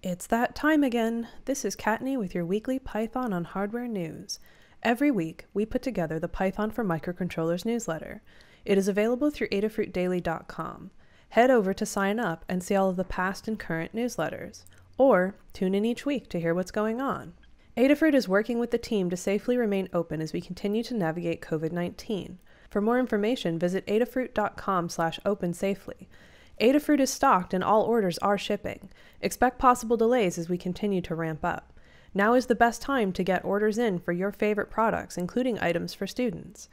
It's that time again. This is Katney with your weekly Python on Hardware news. Every week, we put together the Python for Microcontrollers newsletter. It is available through adafruitdaily.com. Head over to sign up and see all of the past and current newsletters, or tune in each week to hear what's going on. Adafruit is working with the team to safely remain open as we continue to navigate COVID-19. For more information, visit adafruit.com/opensafely. Adafruit is stocked and all orders are shipping. Expect possible delays as we continue to ramp up. Now is the best time to get orders in for your favorite products, including items for students.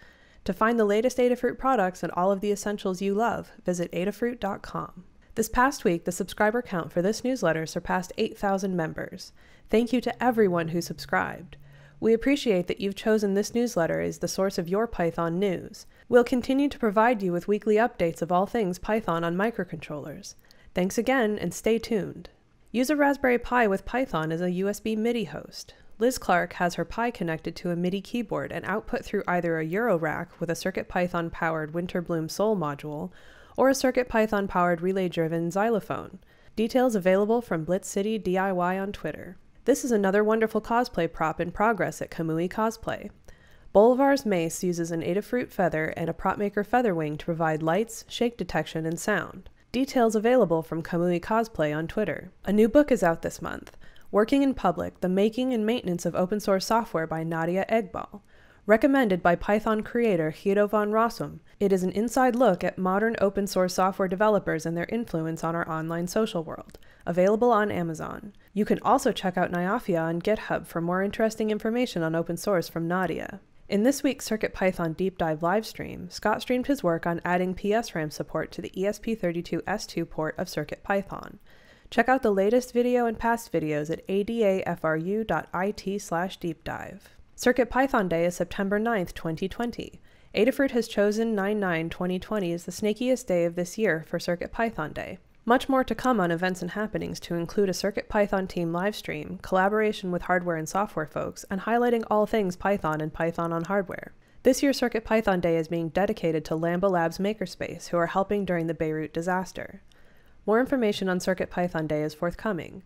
To find the latest Adafruit products and all of the essentials you love, visit adafruit.com. This past week, the subscriber count for this newsletter surpassed 8,000 members. Thank you to everyone who subscribed. We appreciate that you've chosen this newsletter as the source of your Python news. We'll continue to provide you with weekly updates of all things Python on microcontrollers. Thanks again, and stay tuned. Use a Raspberry Pi with Python as a USB MIDI host. Liz Clark has her Pi connected to a MIDI keyboard and output through either a Euro rack with a CircuitPython-powered Winterbloom Soul module, or a CircuitPython-powered relay-driven xylophone. Details available from BlitzCityDIY on Twitter. This is another wonderful cosplay prop in progress at Kamui Cosplay. Bolivar's Mace uses an Adafruit feather and a PropMaker feather wing to provide lights, shake detection, and sound. Details available from Kamui Cosplay on Twitter. A new book is out this month, Working in Public, The Making and Maintenance of Open Source Software by Nadia Eghbal. Recommended by Python creator Guido van Rossum, it is an inside look at modern open source software developers and their influence on our online social world. Available on Amazon. You can also check out Nyafia on GitHub for more interesting information on open source from Nadia. In this week's CircuitPython Deep Dive livestream, Scott streamed his work on adding PSRAM support to the ESP32S2 port of CircuitPython. Check out the latest video and past videos at adafru.it/deepdive. CircuitPython Day is September 9th, 2020. Adafruit has chosen 9/9/2020 as the snakiest day of this year for CircuitPython Day. Much more to come on events and happenings to include a CircuitPython team livestream, collaboration with hardware and software folks, and highlighting all things Python and Python on hardware. This year's CircuitPython Day is being dedicated to Lambda Labs Makerspace, who are helping during the Beirut disaster. More information on CircuitPython Day is forthcoming.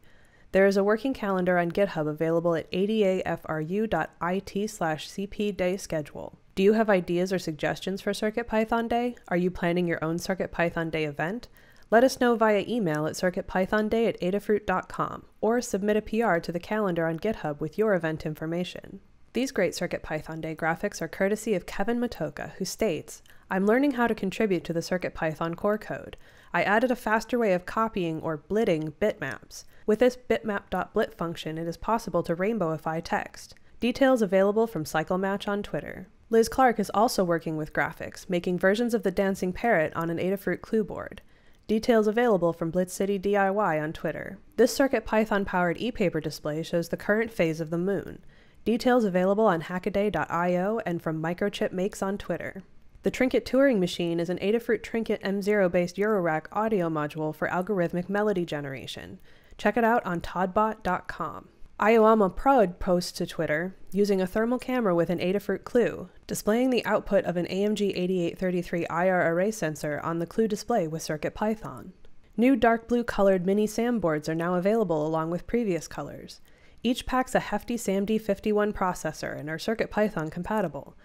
There is a working calendar on GitHub available at adafru.it/cpdayschedule. Do you have ideas or suggestions for CircuitPython Day? Are you planning your own CircuitPython Day event? Let us know via email at circuitpythonday@adafruit.com or submit a PR to the calendar on GitHub with your event information. These great CircuitPython Day graphics are courtesy of Kevin Matoka, who states, "I'm learning how to contribute to the CircuitPython core code. I added a faster way of copying or blitting bitmaps. With this bitmap.blit function, it is possible to rainbowify text." Details available from CycleMatch on Twitter. Liz Clark is also working with graphics, making versions of the dancing parrot on an Adafruit Clue board. Details available from BlitzCityDIY on Twitter. This CircuitPython-powered e-paper display shows the current phase of the moon. Details available on Hackaday.io and from Microchip Makes on Twitter. The Trinket Touring Machine is an Adafruit Trinket M0-based Eurorack audio module for algorithmic melody generation. Check it out on todbot.com. AyoamaProd posts to Twitter, using a thermal camera with an Adafruit Clue, displaying the output of an AMG8833 IR array sensor on the Clue display with CircuitPython. New dark blue colored mini SAM boards are now available along with previous colors. Each packs a hefty SAMD51 processor and are CircuitPython compatible.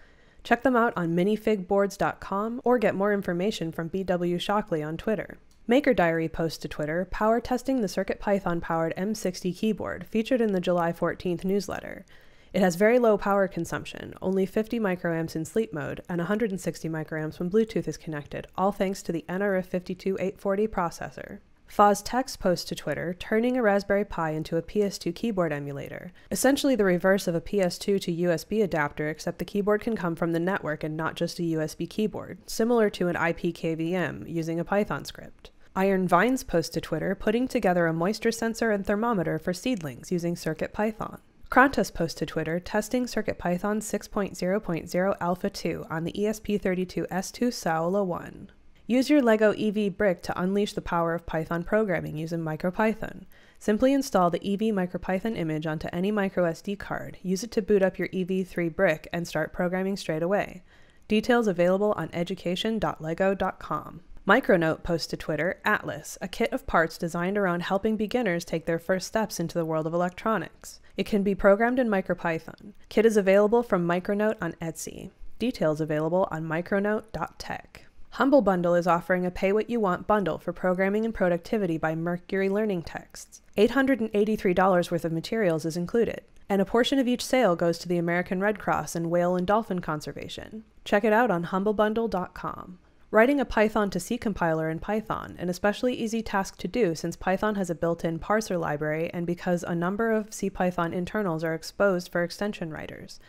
Check them out on minifigboards.com or get more information from BW Shockley on Twitter. Maker Diary posts to Twitter, power testing the CircuitPython-powered M60 keyboard featured in the July 14th newsletter. It has very low power consumption, only 50 microamps in sleep mode and 160 microamps when Bluetooth is connected, all thanks to the nRF52840 processor. FozTex posts to Twitter, turning a Raspberry Pi into a PS2 keyboard emulator, essentially the reverse of a PS2 to USB adapter, except the keyboard can come from the network and not just a USB keyboard, similar to an IPKVM using a Python script. Iron Vines posts to Twitter, putting together a moisture sensor and thermometer for seedlings using CircuitPython. Krontas posts to Twitter, testing CircuitPython 6.0.0 Alpha 2 on the ESP32S2 Saola 1. Use your LEGO EV brick to unleash the power of Python programming using MicroPython. Simply install the EV MicroPython image onto any microSD card, use it to boot up your EV3 brick, and start programming straight away. Details available on education.lego.com. Micronote posts to Twitter Atlas, a kit of parts designed around helping beginners take their first steps into the world of electronics. It can be programmed in MicroPython. Kit is available from Micronote on Etsy. Details available on micronote.tech. Humble Bundle is offering a pay-what-you-want bundle for programming and productivity by Mercury Learning Texts. $883 worth of materials is included, and a portion of each sale goes to the American Red Cross and whale and dolphin conservation. Check it out on humblebundle.com. Writing a Python to C compiler in Python, an especially easy task to do since Python has a built-in parser library and because a number of CPython internals are exposed for extension writers.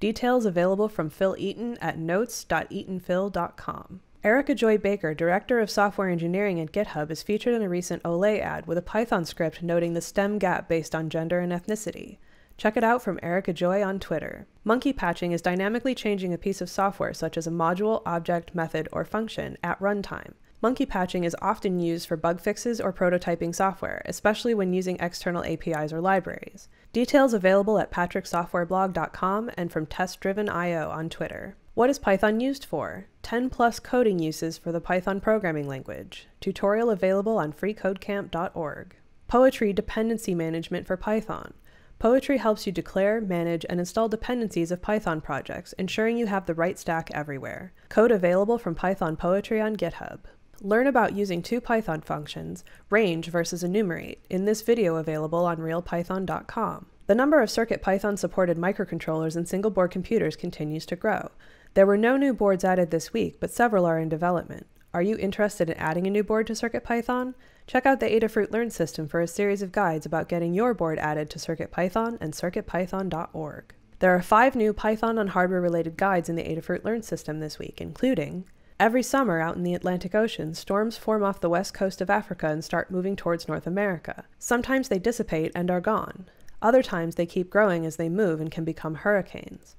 Details available from Phil Eaton at notes.eatonphil.com. Erica Joy Baker, Director of Software Engineering at GitHub, is featured in a recent Olay ad with a Python script noting the STEM gap based on gender and ethnicity. Check it out from Erica Joy on Twitter. Monkey patching is dynamically changing a piece of software such as a module, object, method, or function at runtime. Monkey patching is often used for bug fixes or prototyping software, especially when using external APIs or libraries. Details available at patricksoftwareblog.com and from testdriven.io on Twitter. What is Python used for? 10+ coding uses for the Python programming language. Tutorial available on freecodecamp.org. Poetry dependency management for Python. Poetry helps you declare, manage, and install dependencies of Python projects, ensuring you have the right stack everywhere. Code available from Python Poetry on GitHub. Learn about using two Python functions, range versus enumerate, in this video available on realpython.com. The number of CircuitPython-supported microcontrollers and single-board computers continues to grow. There were no new boards added this week, but several are in development. Are you interested in adding a new board to CircuitPython? Check out the Adafruit Learn system for a series of guides about getting your board added to CircuitPython and CircuitPython.org. There are 5 new Python on hardware-related guides in the Adafruit Learn system this week, including: every summer out in the Atlantic Ocean, storms form off the west coast of Africa and start moving towards North America. Sometimes they dissipate and are gone. Other times they keep growing as they move and can become hurricanes.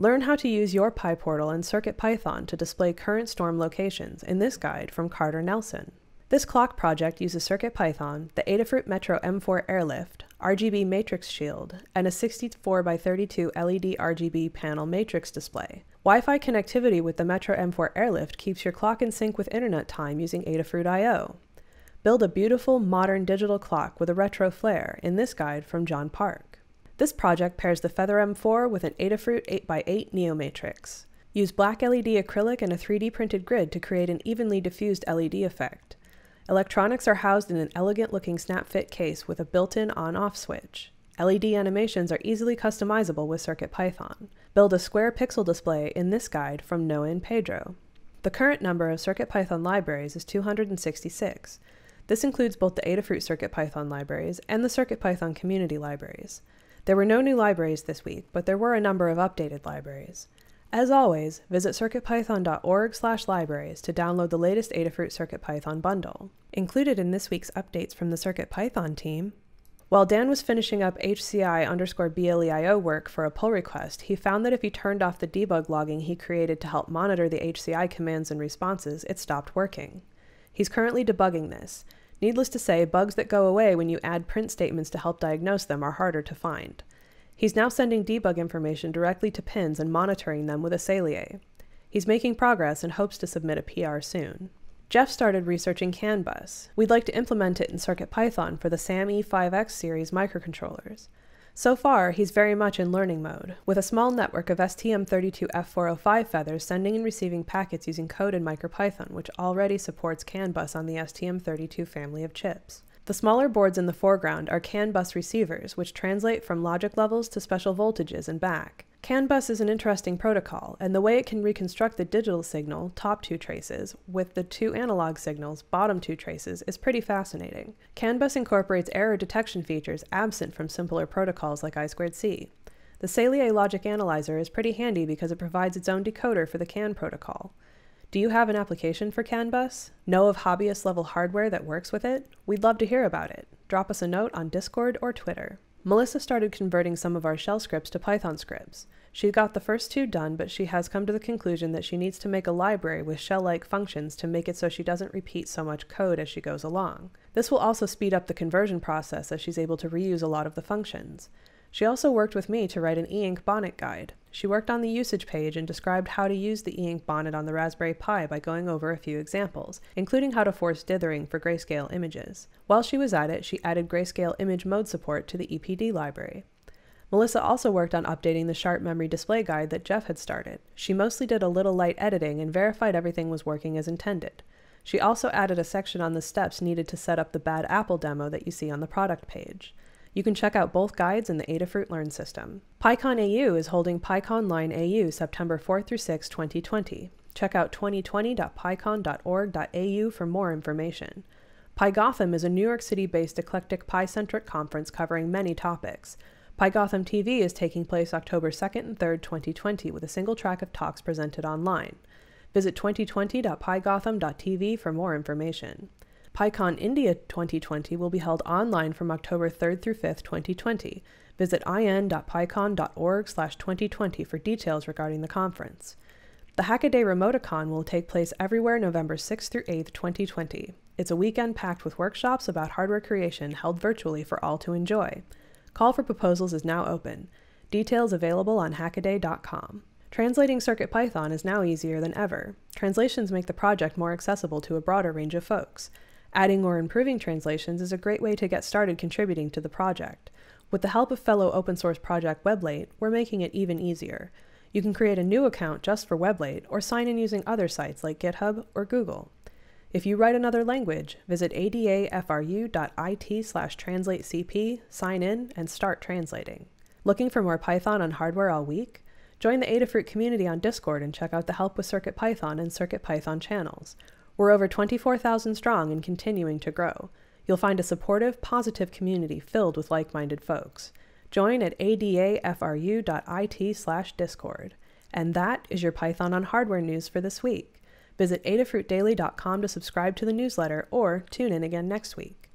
Learn how to use your PyPortal and CircuitPython to display current storm locations in this guide from Carter Nelson. This clock project uses CircuitPython, the Adafruit Metro M4 Airlift, RGB matrix shield, and a 64x32 LED RGB panel matrix display. Wi-Fi connectivity with the Metro M4 Airlift keeps your clock in sync with internet time using Adafruit.io. Build a beautiful, modern digital clock with a retro flair in this guide from John Park. This project pairs the Feather M4 with an Adafruit 8x8 Neomatrix. Use black LED acrylic and a 3D printed grid to create an evenly diffused LED effect. Electronics are housed in an elegant-looking snap-fit case with a built-in on-off switch. LED animations are easily customizable with CircuitPython. Build a square pixel display in this guide from Noah and Pedro. The current number of CircuitPython libraries is 266. This includes both the Adafruit CircuitPython libraries and the CircuitPython community libraries. There were no new libraries this week, but there were a number of updated libraries. As always, visit circuitpython.org/libraries to download the latest Adafruit CircuitPython bundle. Included in this week's updates from the CircuitPython team: while Dan was finishing up HCI_BLEIO work for a pull request, he found that if he turned off the debug logging he created to help monitor the HCI commands and responses, it stopped working. He's currently debugging this. Needless to say, bugs that go away when you add print statements to help diagnose them are harder to find. He's now sending debug information directly to pins and monitoring them with a Cellier. He's making progress and hopes to submit a PR soon. Jeff started researching CAN bus. We'd like to implement it in CircuitPython for the SAMe5X series microcontrollers. So far, he's very much in learning mode, with a small network of STM32F405 feathers sending and receiving packets using code in MicroPython, which already supports CAN bus on the STM32 family of chips. The smaller boards in the foreground are CAN bus receivers, which translate from logic levels to special voltages and back. CAN bus is an interesting protocol, and the way it can reconstruct the digital signal, top 2 traces, with the 2 analog signals, bottom 2 traces, is pretty fascinating. CAN bus incorporates error detection features absent from simpler protocols like I2C. The Cellier logic analyzer is pretty handy because it provides its own decoder for the CAN protocol. Do you have an application for CAN bus? Know of hobbyist-level hardware that works with it? We'd love to hear about it. Drop us a note on Discord or Twitter. Melissa started converting some of our shell scripts to Python scripts. She got the first 2 done, but she has come to the conclusion that she needs to make a library with shell-like functions to make it so she doesn't repeat so much code as she goes along. This will also speed up the conversion process as she's able to reuse a lot of the functions. She also worked with me to write an e-ink bonnet guide. She worked on the usage page and described how to use the e-ink bonnet on the Raspberry Pi by going over a few examples, including how to force dithering for grayscale images. While she was at it, she added grayscale image mode support to the EPD library. Melissa also worked on updating the Sharp Memory Display Guide that Jeff had started. She mostly did a little light editing and verified everything was working as intended. She also added a section on the steps needed to set up the Bad Apple demo that you see on the product page. You can check out both guides in the Adafruit Learn system. PyCon AU is holding PyCon Line AU September 4 through 6, 2020. Check out 2020.pycon.org.au for more information. PyGotham is a New York City-based eclectic Pi-centric conference covering many topics. PyGotham TV is taking place October 2nd and 3rd, 2020, with a single track of talks presented online. Visit 2020.pygotham.tv for more information. PyCon India 2020 will be held online from October 3rd through 5th, 2020. Visit in.pycon.org/2020 for details regarding the conference. The Hackaday Remoticon will take place everywhere November 6th through 8th, 2020. It's a weekend packed with workshops about hardware creation held virtually for all to enjoy. Call for proposals is now open. Details available on Hackaday.com. Translating CircuitPython is now easier than ever. Translations make the project more accessible to a broader range of folks. Adding or improving translations is a great way to get started contributing to the project. With the help of fellow open source project Weblate, we're making it even easier. You can create a new account just for Weblate or sign in using other sites like GitHub or Google. If you write another language, visit adafru.it/translatecp, sign in, and start translating. Looking for more Python on hardware all week? Join the Adafruit community on Discord and check out the Help with CircuitPython and CircuitPython channels. We're over 24,000 strong and continuing to grow. You'll find a supportive, positive community filled with like-minded folks. Join at adafru.it/discord. And that is your Python on hardware news for this week. Visit adafruitdaily.com to subscribe to the newsletter or tune in again next week.